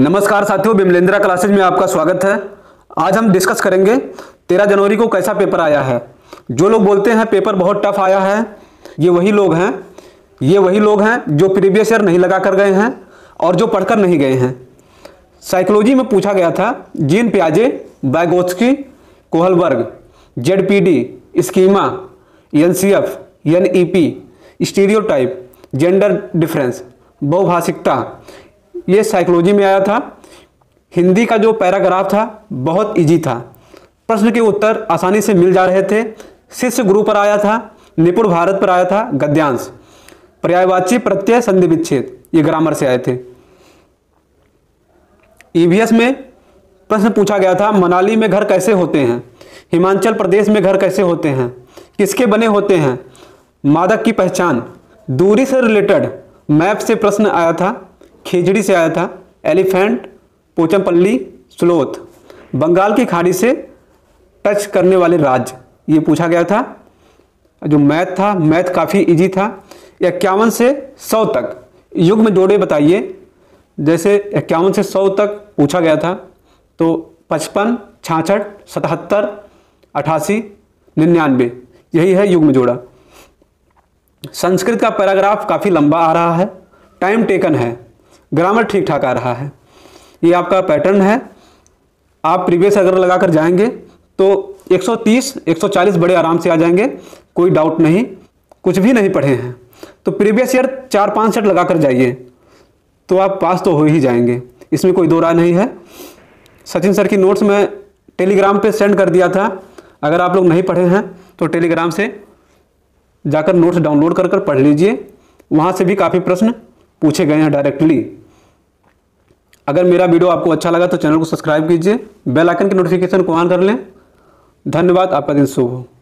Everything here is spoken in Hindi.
नमस्कार साथियों, बिमलेंद्रा क्लासेज में आपका स्वागत है। आज हम डिस्कस करेंगे 13 जनवरी को कैसा पेपर आया है। जो लोग बोलते हैं पेपर बहुत टफ आया है, ये वही लोग हैं जो प्रीवियस ईयर नहीं लगा कर गए हैं और जो पढ़कर नहीं गए हैं। साइकोलॉजी में पूछा गया था जीन पियाजे, Vygotsky, Kohlberg, ZPD, schema, NCF, NEP, stereotype, gender difference, बहुभाषिकता, ये साइकोलॉजी में आया था। हिंदी का जो पैराग्राफ था बहुत इजी था, प्रश्न के उत्तर आसानी से मिल जा रहे थे। शिष्य गुरु पर आया था, निपुण भारत पर आया था, गद्यांश, पर्यायवाची, प्रत्यय, संधि विच्छेद, ये ग्रामर से आए थे। ईवीएस में प्रश्न पूछा गया था मनाली में घर कैसे होते हैं, हिमाचल प्रदेश में घर कैसे होते हैं, किसके बने होते हैं, मादक की पहचान, दूरी से रिलेटेड मैप से प्रश्न आया था, खेजड़ी से आया था, एलिफेंट, पोचमपल्ली, स्लोथ, बंगाल की खाड़ी से टच करने वाले राज्य, ये पूछा गया था। जो मैथ था, मैथ काफ़ी इजी था। 51 से 100 तक युग्म जोड़े बताइए, जैसे 51 से 100 तक पूछा गया था तो 55, 66, 77, 88, 99 यही है युग्म जोड़ा। संस्कृत का पैराग्राफ काफ़ी लंबा आ रहा है, टाइम टेकन है, ग्रामर ठीक ठाक आ रहा है। ये आपका पैटर्न है। आप प्रीवियस अगर लगा कर जाएंगे तो 130, 140 बड़े आराम से आ जाएंगे, कोई डाउट नहीं। कुछ भी नहीं पढ़े हैं तो प्रीवियस ईयर 4-5 सेट लगा कर जाइए तो आप पास तो हो ही जाएंगे, इसमें कोई दो राय नहीं है। सचिन सर की नोट्स में टेलीग्राम पे सेंड कर दिया था, अगर आप लोग नहीं पढ़े हैं तो टेलीग्राम से जाकर नोट्स डाउनलोड कर कर पढ़ लीजिए, वहाँ से भी काफ़ी प्रश्न पूछे गए हैं डायरेक्टली। अगर मेरा वीडियो आपको अच्छा लगा तो चैनल को सब्सक्राइब कीजिए, बेल आइकन के नोटिफिकेशन को ऑन कर लें। धन्यवाद, आपका दिन शुभ हो।